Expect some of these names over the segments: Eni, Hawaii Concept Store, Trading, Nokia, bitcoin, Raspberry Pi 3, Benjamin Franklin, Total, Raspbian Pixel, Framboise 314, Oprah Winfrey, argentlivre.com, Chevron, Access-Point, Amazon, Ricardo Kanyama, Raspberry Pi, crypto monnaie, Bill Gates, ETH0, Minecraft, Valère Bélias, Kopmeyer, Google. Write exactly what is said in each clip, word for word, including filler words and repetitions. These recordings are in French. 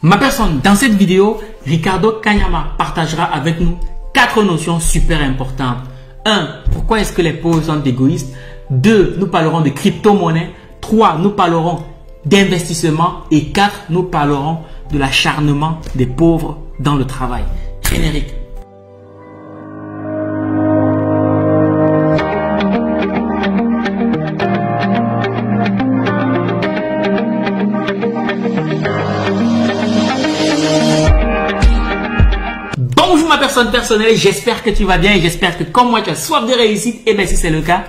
Ma personne, dans cette vidéo, Ricardo Kanyama partagera avec nous quatre notions super importantes. un. Pourquoi est-ce que les pauvres sont égoïstes? deux. Nous parlerons de crypto-monnaie. trois. Nous parlerons d'investissement. Et quatre. Nous parlerons de l'acharnement des pauvres dans le travail. Générique. Personnel, j'espère que tu vas bien et j'espère que comme moi tu as soif de réussite. Et bien si c'est le cas,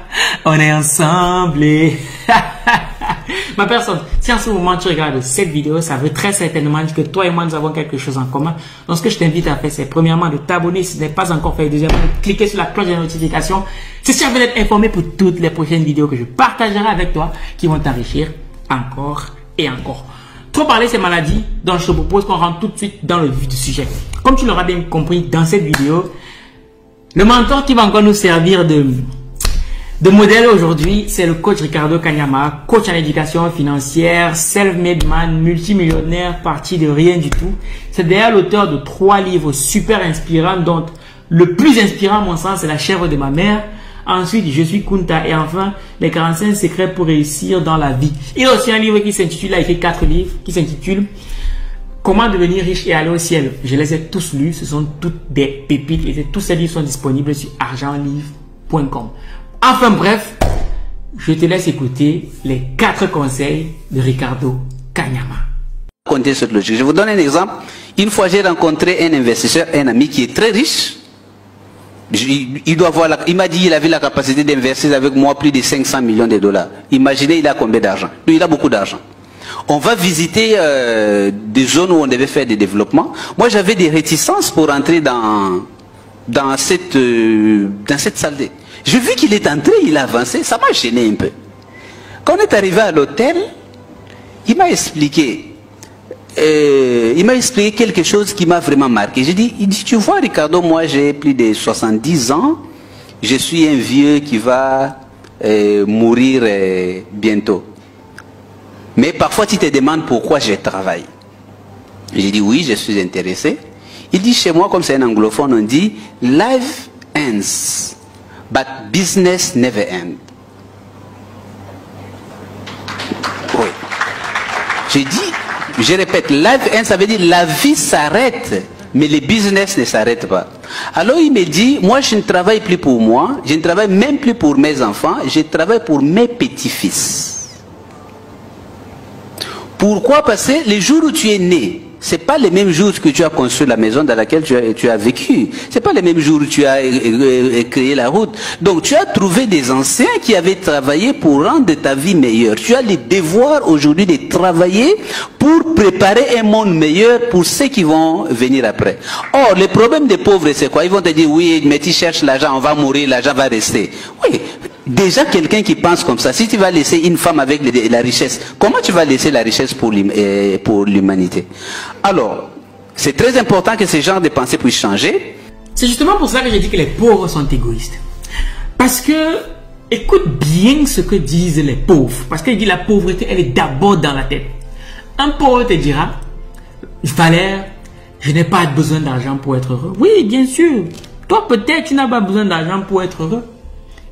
on est ensemble et... Ma personne, si en ce moment tu regardes cette vidéo, ça veut très certainement dire que toi et moi nous avons quelque chose en commun. Donc ce que je t'invite à faire, c'est premièrement de t'abonner si ce n'est pas encore fait, deuxièmement de cliquer sur la cloche de notification si tu veux être informé pour toutes les prochaines vidéos que je partagerai avec toi qui vont t'enrichir encore et encore. Trop parler, c'est maladie, donc je te propose qu'on rentre tout de suite dans le vif du sujet. Comme tu l'auras bien compris dans cette vidéo, le mentor qui va encore nous servir de, de modèle aujourd'hui, c'est le coach Ricardo Kanyama, coach en éducation financière, self-made man, multimillionnaire, parti de rien du tout. C'est d'ailleurs l'auteur de trois livres super inspirants, dont le plus inspirant à mon sens, c'est La chèvre de ma mère. Ensuite, Je suis Kunta et enfin, Les quarante-cinq secrets pour réussir dans la vie. Il y a aussi un livre qui s'intitule, là, il fait quatre livres, qui s'intitule Comment devenir riche et aller au ciel. Je les ai tous lus, ce sont toutes des pépites et tous ces livres sont disponibles sur argent livre point com. Enfin bref, je te laisse écouter les quatre conseils de Ricardo Kanyama. Comptez cette logique. Je vous donne un exemple. Une fois, j'ai rencontré un investisseur, un ami qui est très riche. Il doit avoir la... il m'a dit qu'il avait la capacité d'inverser avec moi plus de cinq cents millions de dollars. Imaginez, il a combien d'argent? Lui, il a beaucoup d'argent. On va visiter euh, des zones où on devait faire des développements. Moi, j'avais des réticences pour entrer dans, dans, cette, euh, dans cette salle. De... Je vis qu'il est entré, il a avancé, ça m'a gêné un peu. Quand on est arrivé à l'hôtel, il m'a expliqué... Euh, il m'a expliqué quelque chose qui m'a vraiment marqué. J'ai dit, il dit, tu vois Ricardo, moi j'ai plus de soixante-dix ans, je suis un vieux qui va euh, mourir euh, bientôt. Mais parfois tu te demandes pourquoi je travaille. J'ai dit, oui, je suis intéressé. Il dit, chez moi, comme c'est un anglophone, on dit, life ends, but business never ends. Oui. J'ai dit, je répète, life end, ça veut dire la vie s'arrête, mais les business ne s'arrêtent pas. Alors il me dit, moi je ne travaille plus pour moi, je ne travaille même plus pour mes enfants, je travaille pour mes petits-fils. Pourquoi? Parce que le jour où tu es né, ce n'est pas le même jour que tu as construit la maison dans laquelle tu as, tu as vécu. Ce n'est pas le même jour où tu as euh, créé la route. Donc tu as trouvé des anciens qui avaient travaillé pour rendre ta vie meilleure. Tu as le devoir aujourd'hui de travailler pour préparer un monde meilleur pour ceux qui vont venir après. Or, le problème des pauvres, c'est quoi? Ils vont te dire, oui, mais tu cherches l'argent, on va mourir, l'argent va rester. Oui, déjà quelqu'un qui pense comme ça, si tu vas laisser une femme avec la richesse, comment tu vas laisser la richesse pour l'humanité? Alors, c'est très important que ce genre de pensée puisse changer. C'est justement pour ça que j'ai dit que les pauvres sont égoïstes. Parce que, écoute bien ce que disent les pauvres. Parce qu'il dit la pauvreté, elle est d'abord dans la tête. Un pauvre te dira, Valère, je n'ai pas besoin d'argent pour être heureux. Oui, bien sûr. Toi, peut-être, tu n'as pas besoin d'argent pour être heureux.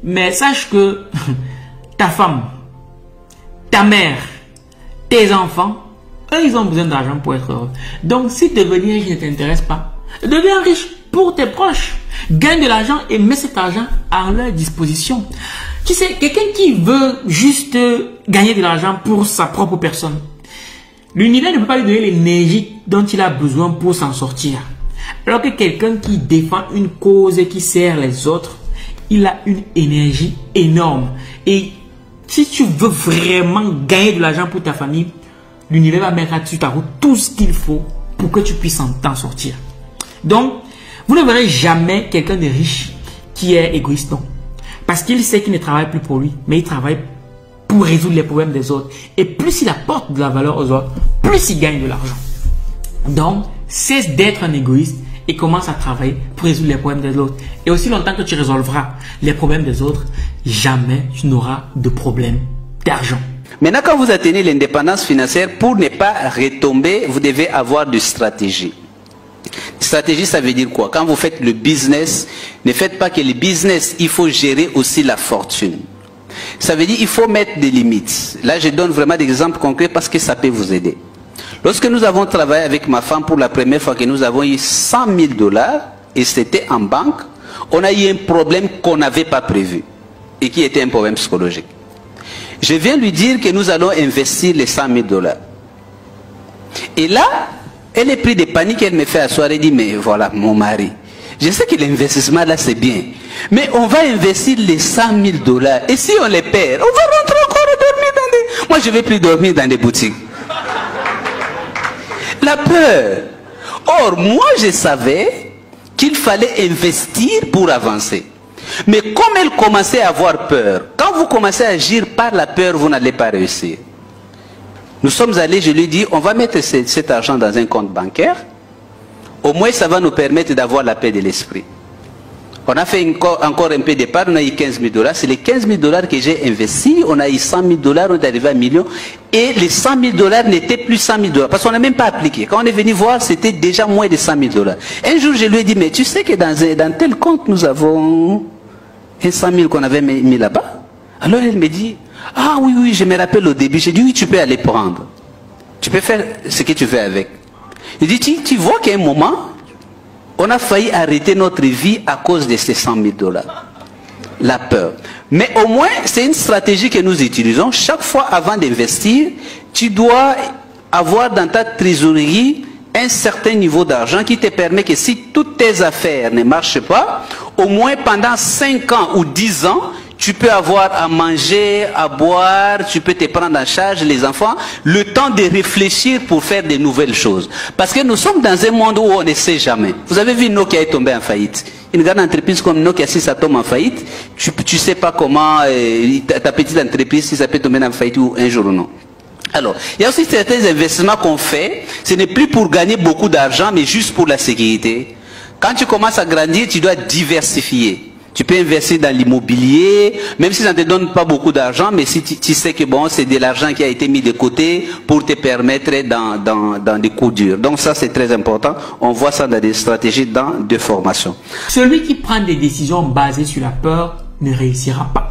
Mais sache que ta femme, ta mère, tes enfants, eux, ils ont besoin d'argent pour être heureux. Donc, si devenir riche ne t'intéresse pas, deviens riche pour tes proches. Gagne de l'argent et mets cet argent à leur disposition. Tu sais, quelqu'un qui veut juste gagner de l'argent pour sa propre personne, l'univers ne peut pas lui donner l'énergie dont il a besoin pour s'en sortir. Alors que quelqu'un qui défend une cause et qui sert les autres, il a une énergie énorme. Et si tu veux vraiment gagner de l'argent pour ta famille, l'univers va mettre sur ta route tout ce qu'il faut pour que tu puisses t'en sortir. Donc, vous ne verrez jamais quelqu'un de riche qui est égoïste. Non. Parce qu'il sait qu'il ne travaille plus pour lui, mais il travaille pour résoudre les problèmes des autres. Et plus il apporte de la valeur aux autres, plus il gagne de l'argent. Donc, cesse d'être un égoïste et commence à travailler pour résoudre les problèmes des autres. Et aussi longtemps que tu résolveras les problèmes des autres, jamais tu n'auras de problème d'argent. Maintenant, quand vous atteignez l'indépendance financière, pour ne pas retomber, vous devez avoir de stratégie. Stratégie, ça veut dire quoi? Quand vous faites le business, ne faites pas que le business, il faut gérer aussi la fortune. Ça veut dire qu'il faut mettre des limites. Là, je donne vraiment des exemples concrets parce que ça peut vous aider. Lorsque nous avons travaillé avec ma femme pour la première fois que nous avons eu cent mille dollars, et c'était en banque, on a eu un problème qu'on n'avait pas prévu et qui était un problème psychologique. Je viens lui dire que nous allons investir les cent mille dollars. Et là, elle est prise de panique, elle me fait asseoir et dit, mais voilà, mon mari, je sais que l'investissement là c'est bien, mais on va investir les cent mille dollars et si on les perd, on va rentrer encore et dormir dans des... Moi je ne vais plus dormir dans des boutiques. La peur. Or, moi je savais qu'il fallait investir pour avancer. Mais comme elle commençait à avoir peur, quand vous commencez à agir par la peur, vous n'allez pas réussir. Nous sommes allés, je lui ai dit, on va mettre cet argent dans un compte bancaire, au moins ça va nous permettre d'avoir la paix de l'esprit. On a fait encore un peu d'épargne, on a eu quinze mille dollars, c'est les quinze mille dollars que j'ai investis, on a eu cent mille dollars, on est arrivé à un million, et les cent mille dollars n'étaient plus cent mille dollars, parce qu'on n'a même pas appliqué. Quand on est venu voir, c'était déjà moins de cent mille dollars. Un jour, je lui ai dit, mais tu sais que dans, dans tel compte, nous avons... Et cent mille qu'on avait mis là-bas. Alors elle me dit, ah oui, oui, je me rappelle au début. J'ai dit, oui, tu peux aller prendre. Tu peux faire ce que tu veux avec. Il dit, tu, tu vois qu'à un moment, on a failli arrêter notre vie à cause de ces cent mille dollars. La peur. Mais au moins, c'est une stratégie que nous utilisons. Chaque fois avant d'investir, tu dois avoir dans ta trésorerie un certain niveau d'argent qui te permet que si toutes tes affaires ne marchent pas, au moins pendant cinq ans ou dix ans, tu peux avoir à manger, à boire, tu peux te prendre en charge les enfants, le temps de réfléchir pour faire de nouvelles choses. Parce que nous sommes dans un monde où on ne sait jamais. Vous avez vu Nokia est tombée en faillite. Une grande entreprise comme Nokia, si ça tombe en faillite, tu ne sais pas comment euh, ta petite entreprise, si ça peut tomber en faillite ou un jour ou non. Alors, il y a aussi certains investissements qu'on fait, ce n'est plus pour gagner beaucoup d'argent, mais juste pour la sécurité. Quand tu commences à grandir, tu dois diversifier. Tu peux investir dans l'immobilier, même si ça ne te donne pas beaucoup d'argent, mais si tu, tu sais que bon, c'est de l'argent qui a été mis de côté pour te permettre dans, dans, dans des coups durs. Donc ça, c'est très important. On voit ça dans des stratégies, dans des formations. Celui qui prend des décisions basées sur la peur ne réussira pas.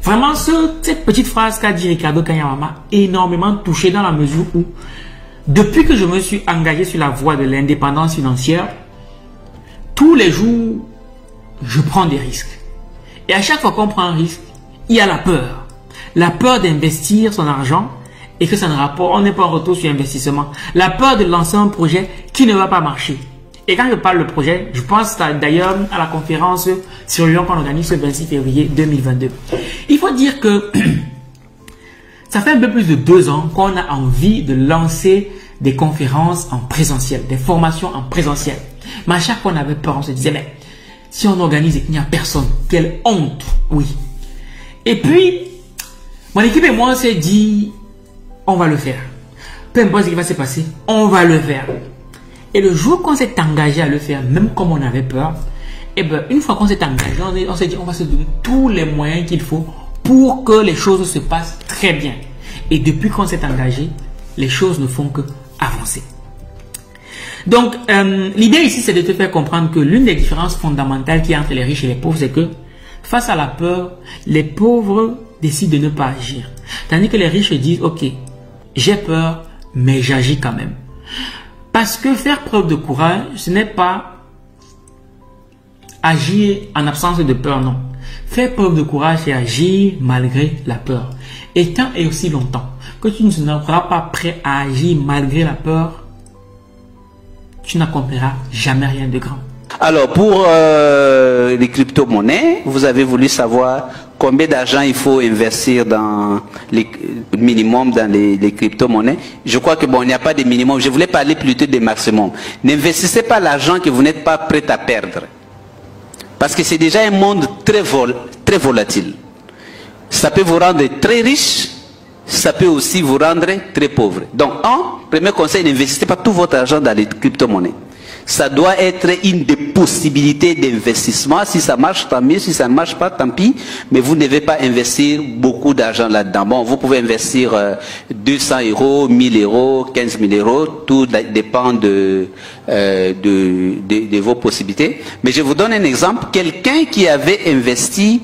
Vraiment, ce, cette petite phrase qu'a dit Ricardo Kanyama m'a énormément touché dans la mesure où, depuis que je me suis engagé sur la voie de l'indépendance financière, tous les jours, je prends des risques. Et à chaque fois qu'on prend un risque, il y a la peur. La peur d'investir son argent et que ça ne rapporte, on n'est pas en retour sur investissement. La peur de lancer un projet qui ne va pas marcher. Et quand je parle de projet, je pense d'ailleurs à la conférence sur Lyon qu'on organise le vingt-six février deux mille vingt-deux. Il faut dire que ça fait un peu plus de deux ans qu'on a envie de lancer des conférences en présentiel, des formations en présentiel. Mais à chaque fois, on avait peur, on se disait, mais si on organise et qu'il n'y a personne, quelle honte, oui. Et puis, mon équipe et moi, on s'est dit, on va le faire. Peu importe ce qui va se passer, on va le faire. Et le jour qu'on s'est engagé à le faire, même comme on avait peur, et ben, une fois qu'on s'est engagé, on s'est dit on va se donner tous les moyens qu'il faut pour que les choses se passent très bien. Et depuis qu'on s'est engagé, les choses ne font que avancer. Donc, euh, l'idée ici, c'est de te faire comprendre que l'une des différences fondamentales qu'il y a entre les riches et les pauvres, c'est que face à la peur, les pauvres décident de ne pas agir. Tandis que les riches disent, ok, j'ai peur, mais j'agis quand même. Parce que faire preuve de courage, ce n'est pas agir en absence de peur, non. Faire preuve de courage, c'est agir malgré la peur. Et tant et aussi longtemps que tu ne seras pas prêt à agir malgré la peur, tu n'accompliras jamais rien de grand. Alors, pour euh, les crypto-monnaies, vous avez voulu savoir combien d'argent il faut investir dans les minimum dans les, les crypto-monnaies. Je crois que bon, il n'y a pas de minimum. Je voulais parler plutôt des maximums. N'investissez pas l'argent que vous n'êtes pas prêt à perdre. Parce que c'est déjà un monde très, vol, très volatile. Ça peut vous rendre très riche, ça peut aussi vous rendre très pauvre. Donc, un, premier conseil, n'investissez pas tout votre argent dans les crypto-monnaies. ça doit être une des possibilités d'investissement. Si ça marche, tant mieux. Si ça ne marche pas, tant pis. Mais vous ne devez pas investir beaucoup d'argent là-dedans. Bon, vous pouvez investir euh, deux cents euros, mille euros, quinze mille euros. Tout dépend de, euh, de, de, de vos possibilités. Mais je vous donne un exemple. Quelqu'un qui avait investi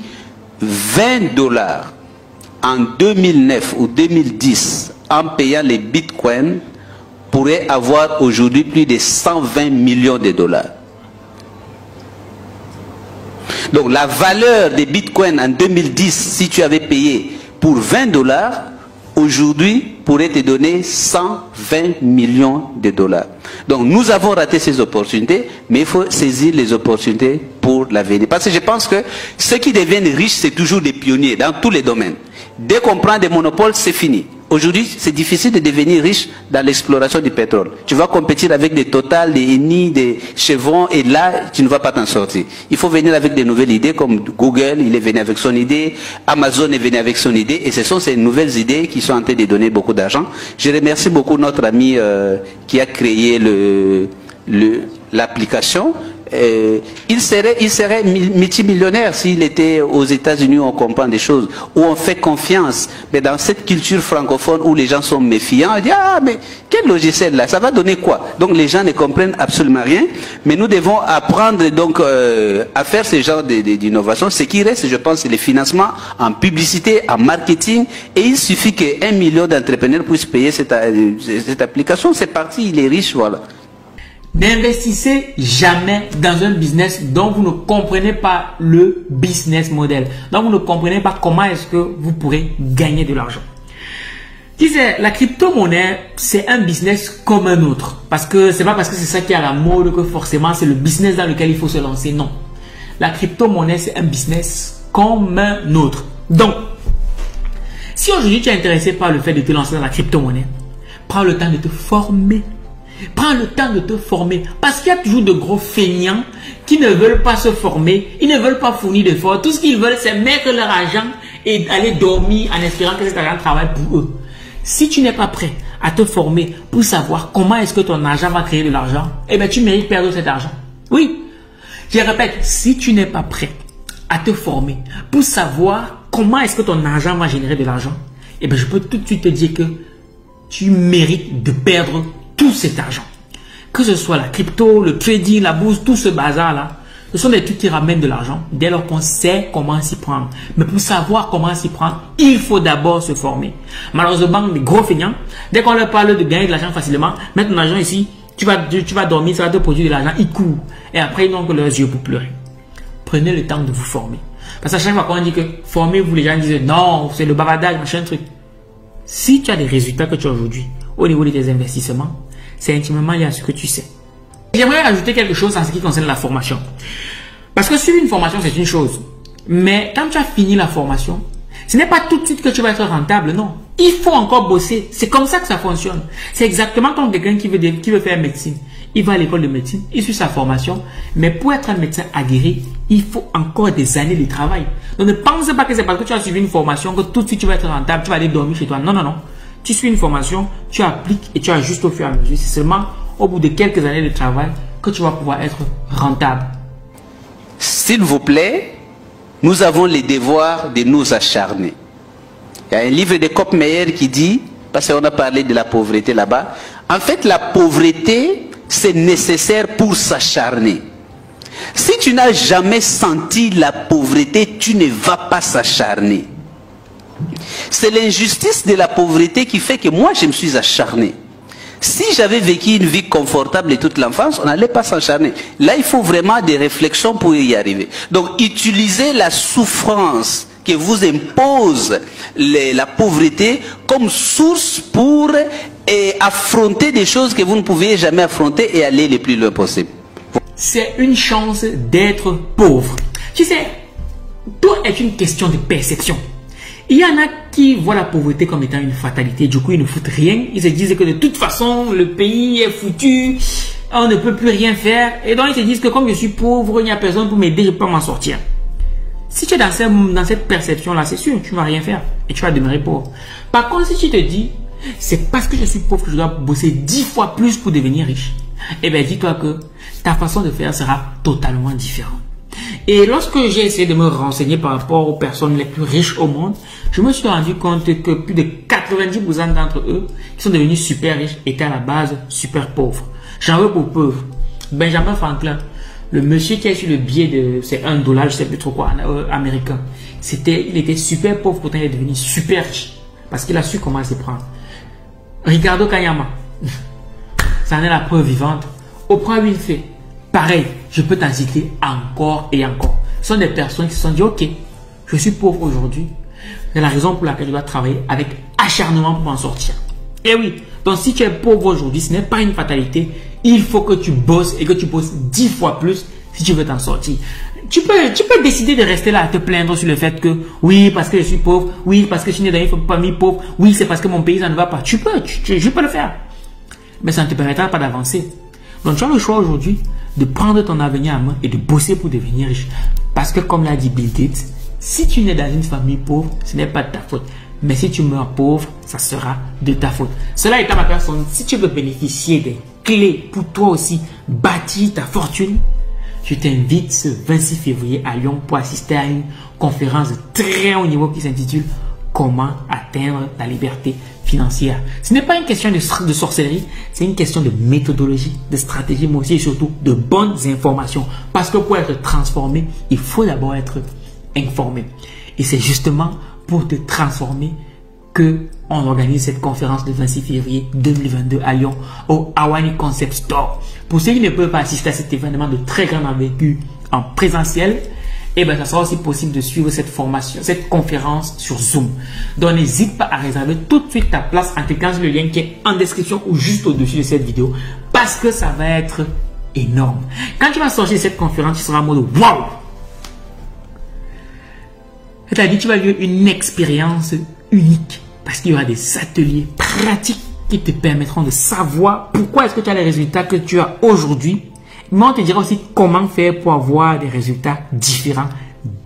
vingt dollars en deux mille neuf ou deux mille dix en payant les bitcoins pourrait avoir aujourd'hui plus de cent vingt millions de dollars. Donc la valeur des bitcoins en deux mille dix, si tu avais payé pour vingt dollars, aujourd'hui pourrait te donner cent vingt millions de dollars. Donc nous avons raté ces opportunités, mais il faut saisir les opportunités pour l'avenir. Parce que je pense que ceux qui deviennent riches, c'est toujours des pionniers dans tous les domaines. Dès qu'on prend des monopoles, c'est fini. Aujourd'hui, c'est difficile de devenir riche dans l'exploration du pétrole. Tu vas compétir avec des Total, des Eni, des Chevron, et là, tu ne vas pas t'en sortir. Il faut venir avec des nouvelles idées, comme Google, il est venu avec son idée, Amazon est venu avec son idée, et ce sont ces nouvelles idées qui sont en train de donner beaucoup d'argent. Je remercie beaucoup notre ami euh, qui a créé le, le, l'application. Euh, il serait, il serait multimillionnaire s'il était aux États-Unis où on comprend des choses, où on fait confiance. Mais dans cette culture francophone où les gens sont méfiants, ils disent « Ah, mais quel logiciel là, ça va donner quoi ?» Donc les gens ne comprennent absolument rien. Mais nous devons apprendre donc euh, à faire ce genre d'innovation. Ce qui reste, je pense, c'est les financements en publicité, en marketing. Et il suffit qu'un million d'entrepreneurs puissent payer cette, cette application. C'est parti, il est riche, voilà. N'investissez jamais dans un business dont vous ne comprenez pas le business model, dont vous ne comprenez pas comment est-ce que vous pourrez gagner de l'argent. Tu sais, la crypto-monnaie, c'est un business comme un autre. Parce que c'est pas parce que c'est ça qui est à la mode que forcément c'est le business dans lequel il faut se lancer. Non. La crypto-monnaie, c'est un business comme un autre. Donc, si aujourd'hui tu es intéressé par le fait de te lancer dans la crypto-monnaie, prends le temps de te former. Prends le temps de te former. Parce qu'il y a toujours de gros feignants qui ne veulent pas se former. Ils ne veulent pas fournir d'efforts. Tout ce qu'ils veulent, c'est mettre leur argent et aller dormir en espérant que cet argent travaille pour eux. Si tu n'es pas prêt à te former pour savoir comment est-ce que ton argent va créer de l'argent, eh bien, tu mérites perdre cet argent. Oui. Je répète, si tu n'es pas prêt à te former pour savoir comment est-ce que ton argent va générer de l'argent, eh bien, je peux tout de suite te dire que tu mérites de perdre tout cet argent. Que ce soit la crypto, le trading, la bourse, tout ce bazar-là, ce sont des trucs qui ramènent de l'argent dès lors qu'on sait comment s'y prendre. Mais pour savoir comment s'y prendre, il faut d'abord se former. Malheureusement, les gros feignants, dès qu'on leur parle de gagner de l'argent facilement, mettre ton argent ici, tu vas, tu vas dormir, ça va te produire de l'argent, ils courent. Et après, ils n'ont que leurs yeux pour pleurer. Prenez le temps de vous former. Parce qu'à chaque fois qu'on dit que formez-vous, les gens disent non, c'est le bavardage, machin, truc. Si tu as des résultats que tu as aujourd'hui, au niveau de tes investissements, c'est intimement lié à ce que tu sais. J'aimerais ajouter quelque chose en ce qui concerne la formation. Parce que suivre une formation, c'est une chose. Mais quand tu as fini la formation, ce n'est pas tout de suite que tu vas être rentable, non. Il faut encore bosser. C'est comme ça que ça fonctionne. C'est exactement comme quelqu'un qui veut, qui veut faire médecine. Il va à l'école de médecine, il suit sa formation. Mais pour être un médecin aguerri, il faut encore des années de travail. Donc ne pense pas que c'est parce que tu as suivi une formation que tout de suite tu vas être rentable, tu vas aller dormir chez toi. Non, non, non. Tu suis une formation, tu appliques et tu ajustes au fur et à mesure. C'est seulement au bout de quelques années de travail que tu vas pouvoir être rentable. S'il vous plaît, nous avons le devoir de nous acharner. Il y a un livre de Kopmeyer qui dit, parce qu'on a parlé de la pauvreté là-bas, en fait la pauvreté c'est nécessaire pour s'acharner. Si tu n'as jamais senti la pauvreté, tu ne vas pas s'acharner. C'est l'injustice de la pauvreté qui fait que moi je me suis acharné. Si j'avais vécu une vie confortable de toute l'enfance, on n'allait pas s'acharner. Là il faut vraiment des réflexions pour y arriver. Donc utilisez la souffrance que vous impose les, la pauvreté comme source pour et affronter des choses que vous ne pouviez jamais affronter et aller le plus loin possible. C'est une chance d'être pauvre. Tu sais, tout est une question de perception. Il y en a qui voient la pauvreté comme étant une fatalité. Du coup, ils ne foutent rien. Ils se disent que de toute façon, le pays est foutu. On ne peut plus rien faire. Et donc, ils se disent que comme je suis pauvre, il n'y a personne pour m'aider, je ne peux pas m'en sortir. Si tu es dans cette, dans cette perception-là, c'est sûr, tu ne vas rien faire. Et tu vas demeurer pauvre. Par contre, si tu te dis, c'est parce que je suis pauvre que je dois bosser dix fois plus pour devenir riche. Eh bien, dis-toi que ta façon de faire sera totalement différente. Et lorsque j'ai essayé de me renseigner par rapport aux personnes les plus riches au monde, je me suis rendu compte que plus de quatre-vingt-dix pour cent d'entre eux qui sont devenus super riches étaient à la base super pauvres. J'en veux pour peu. Benjamin Franklin, le monsieur qui a eu le billet de c'est un dollar, je sais plus trop quoi, américain, c'était, il était super pauvre, pourtant il est devenu super riche parce qu'il a su comment se prendre. Ricardo Kanyama, ça en est la preuve vivante. Oprah Winfrey, pareil, je peux t'en citer encore et encore. Ce sont des personnes qui se sont dit, ok, je suis pauvre aujourd'hui, c'est la raison pour laquelle je dois travailler avec acharnement pour m'en sortir. Et oui, donc si tu es pauvre aujourd'hui, ce n'est pas une fatalité. Il faut que tu bosses et que tu bosses dix fois plus si tu veux t'en sortir. Tu peux, tu peux décider de rester là à te plaindre sur le fait que oui, parce que je suis pauvre, oui, parce que je suis né dans une famille pauvre, oui, c'est parce que mon pays, ça ne va pas. Tu peux, tu, tu, je peux le faire. Mais ça ne te permettra pas d'avancer. Donc tu as le choix aujourd'hui de prendre ton avenir à main et de bosser pour devenir riche. Parce que comme l'a dit Bill Gates, si tu nais dans une famille pauvre, ce n'est pas de ta faute. Mais si tu meurs pauvre, ça sera de ta faute. Cela étant ma personne, si tu veux bénéficier des clés pour toi aussi bâtir ta fortune, je t'invite ce vingt-six février à Lyon pour assister à une conférence de très haut niveau qui s'intitule « Comment atteindre la liberté financière ». Ce n'est pas une question de, de sorcellerie, c'est une question de méthodologie, de stratégie, mais aussi et surtout de bonnes informations. Parce que pour être transformé, il faut d'abord être informé. Et c'est justement pour te transformer que on organise cette conférence de vingt-six février deux mille vingt-deux à Lyon au Hawaii Concept Store. Pour ceux qui ne peuvent pas assister à cet événement de très grande envergure en présentiel, eh bien, ça sera aussi possible de suivre cette formation, cette conférence sur Zoom. Donc, n'hésite pas à réserver tout de suite ta place en cliquant sur le lien qui est en description ou juste au-dessus de cette vidéo parce que ça va être énorme. Quand tu vas sortir de cette conférence, tu seras en mode « Wow !» C'est-à-dire que tu vas vivre une expérience unique parce qu'il y aura des ateliers pratiques qui te permettront de savoir pourquoi est-ce que tu as les résultats que tu as aujourd'hui. Mais on te dira aussi comment faire pour avoir des résultats différents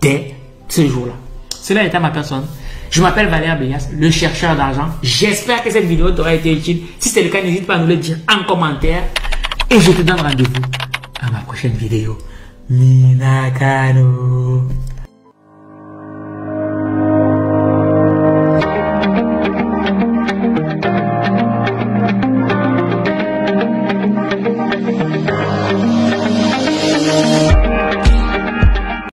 dès ce jour-là. Cela étant ma personne, je m'appelle Valère Bélias, le chercheur d'argent. J'espère que cette vidéo t'aura été utile. Si c'est le cas, n'hésite pas à nous le dire en commentaire. Et je te donne rendez-vous à ma prochaine vidéo. Minakano.